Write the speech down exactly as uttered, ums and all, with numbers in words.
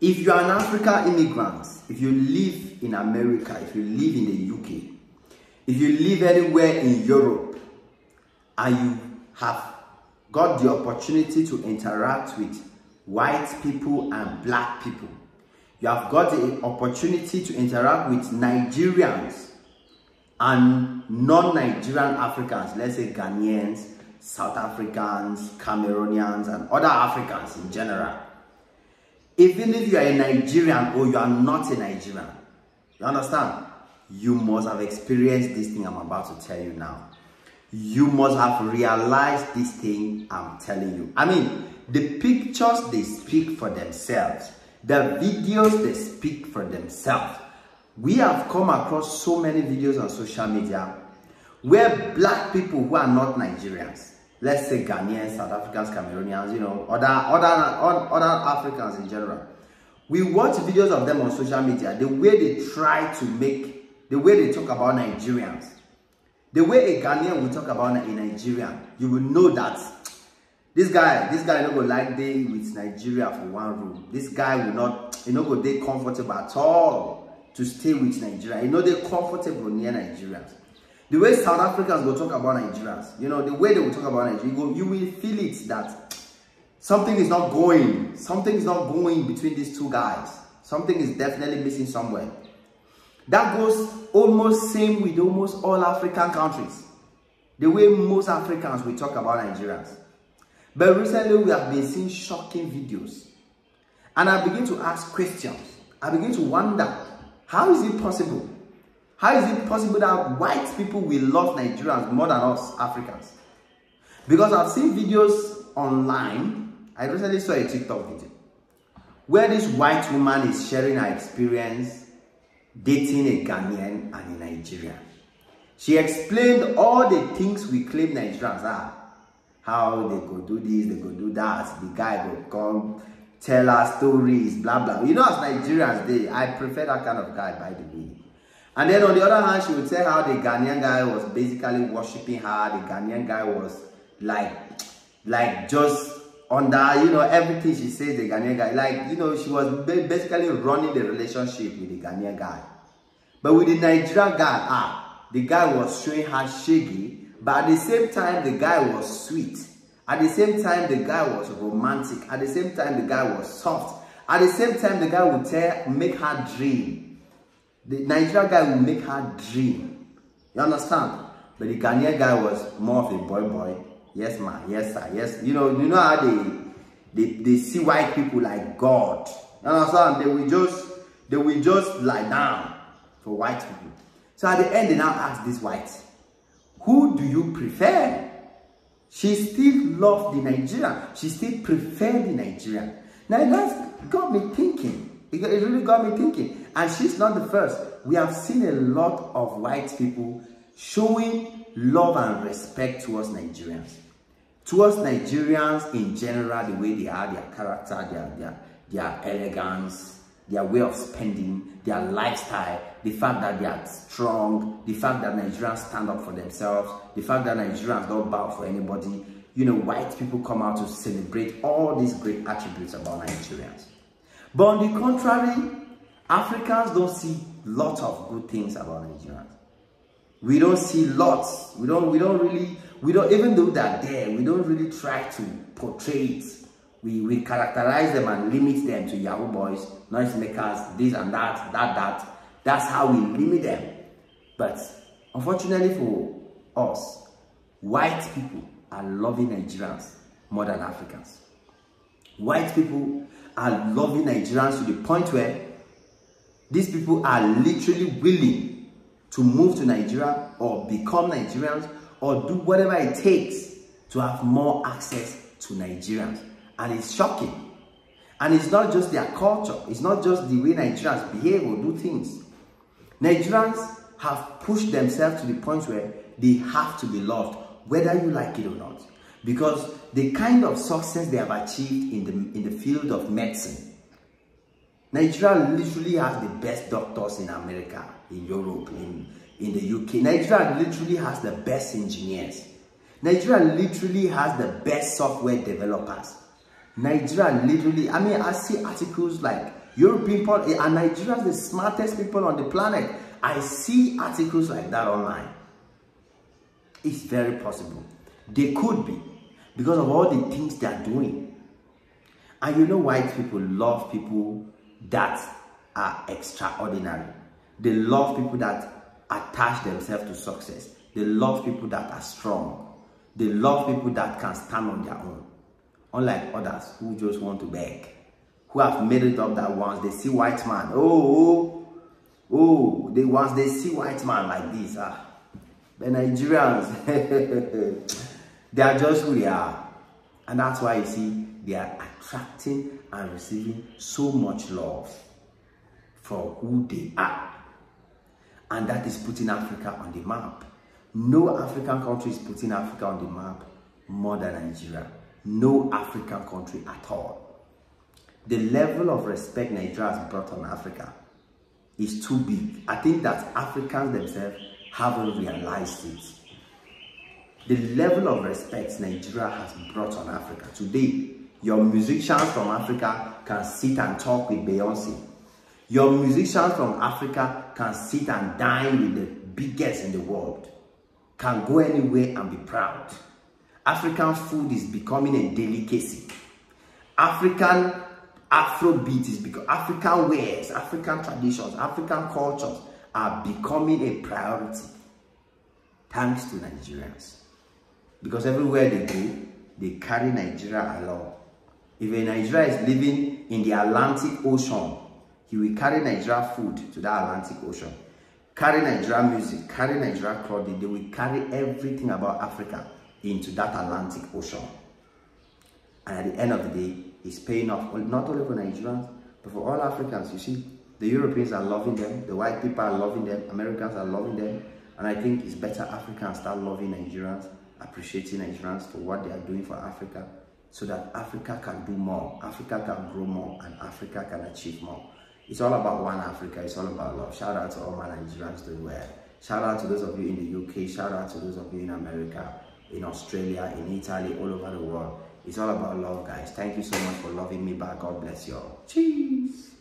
If you are an African immigrant, if you live in America, if you live in the U K, if you live anywhere in Europe, and you have got the opportunity to interact with white people and black people, you have got the opportunity to interact with Nigerians and non-Nigerian Africans, let's say Ghanaians, South Africans, Cameroonians, and other Africans in general. Even if you are a Nigerian or you are not a Nigerian, you understand? You must have experienced this thing I'm about to tell you now. You must have realized this thing I'm telling you. I mean, the pictures, they speak for themselves. The videos, they speak for themselves. We have come across so many videos on social media where black people who are not Nigerians, let's say Ghanaians, South Africans, Cameroonians, you know, other, other, other Africans in general. We watch videos of them on social media, the way they try to make, the way they talk about Nigerians. The way a Ghanaian will talk about a Nigerian, you will know that this guy, this guy not go like they with Nigeria for one room. This guy will not, you know, go they comfortable at all to stay with Nigeria. You know, they're comfortable near Nigerians. The way South Africans will talk about Nigerians, you know, the way they will talk about Nigeria, you will, you will feel it that something is not going. Something is not going between these two guys. Something is definitely missing somewhere. That goes almost same with almost all African countries. The way most Africans will talk about Nigerians. But recently we have been seeing shocking videos. And I begin to ask questions. I begin to wonder, how is it possible? How is it possible that white people will love Nigerians more than us Africans? Because I've seen videos online. I recently saw a TikTok video where this white woman is sharing her experience dating a Ghanaian and a Nigerian. She explained all the things we claim Nigerians are. How they go do this, they go do that. The guy will come, tell her stories, blah, blah. You know, as Nigerians, they, I prefer that kind of guy, by the way. And then on the other hand, she would tell how the Ghanaian guy was basically worshipping her. The Ghanaian guy was like, like just under, you know, everything she says, the Ghanaian guy, like, you know, she was basically running the relationship with the Ghanaian guy. But with the Nigerian guy, ah, the guy was showing her shaggy, but at the same time, the guy was sweet. At the same time, the guy was romantic. At the same time, the guy was soft. At the same time, the guy would tell, make her dream. The Nigerian guy would make her dream. You understand? But the Ghanaian guy was more of a boy boy. Yes, ma. Yes, sir. Yes. You know, you know how they, they, they see white people like God. You understand? They will just, they will just lie down for white people. So at the end, they now ask this white, who do you prefer? She still loved the Nigerian. She still preferred the Nigerian. Now that's got me thinking. It, it really got me thinking. And she's not the first. We have seen a lot of white people showing love and respect towards Nigerians. Towards Nigerians in general, the way they are, their character, their, their, their elegance, their way of spending, their lifestyle, the fact that they are strong, the fact that Nigerians stand up for themselves, the fact that Nigerians don't bow for anybody. You know, white people come out to celebrate all these great attributes about Nigerians. But on the contrary, Africans don't see lots of good things about Nigerians. We don't see lots. We don't, we don't really, we don't, even though they're there, we don't really try to portray it. We, we characterize them and limit them to Yahoo boys, noise makers, this and that, that, that. That's how we limit them. But unfortunately for us, white people are loving Nigerians more than Africans. White people are loving Nigerians to the point where these people are literally willing to move to Nigeria or become Nigerians or do whatever it takes to have more access to Nigerians. And it's shocking. And it's not just their culture. It's not just the way Nigerians behave or do things. Nigerians have pushed themselves to the point where they have to be loved, whether you like it or not. Because the kind of success they have achieved in the, in the field of medicine, Nigeria literally has the best doctors in America, in Europe, in, in the U K. Nigeria literally has the best engineers. Nigeria literally has the best software developers. Nigerian, literally, I mean, I see articles like European people, and Nigeria is the smartest people on the planet. I see articles like that online. It's very possible. They could be, because of all the things they are doing. And you know, white people love people that are extraordinary. They love people that attach themselves to success. They love people that are strong. They love people that can stand on their own. Unlike others who just want to beg, who have made it up that once they see white man, oh, oh, oh, they once they see white man like this, ah, the Nigerians, they are just who they are. And that's why you see they are attracting and receiving so much love for who they are. And that is putting Africa on the map. No African country is putting Africa on the map more than Nigeria. No African country at all. The level of respect Nigeria has brought on Africa is too big. I think that Africans themselves haven't realized it. The level of respect Nigeria has brought on Africa. Today, your musicians from Africa can sit and talk with Beyonce. Your musicians from Africa can sit and dine with the biggest in the world. Can go anywhere and be proud. African food is becoming a delicacy. African Afrobeat is becoming, African wares, African traditions, African cultures are becoming a priority. Thanks to Nigerians. Because everywhere they go, they carry Nigeria along. If a Nigerian is living in the Atlantic Ocean, he will carry Nigeria food to the Atlantic Ocean. Carry Nigeria music, carry Nigeria clothing. They will carry everything about Africa into that Atlantic Ocean. And at the end of the day, it's paying off, not only for Nigerians, but for all Africans. You see, the Europeans are loving them, the white people are loving them, Americans are loving them. And I think it's better Africans start loving Nigerians, appreciating Nigerians for what they are doing for Africa, so that Africa can do more, Africa can grow more, and Africa can achieve more. It's all about one Africa, it's all about love. Shout out to all my Nigerians doing well. Shout out to those of you in the U K, shout out to those of you in America, in Australia, in Italy, all over the world. It's all about love, guys. Thank you so much for loving me back. God bless you all. Cheers.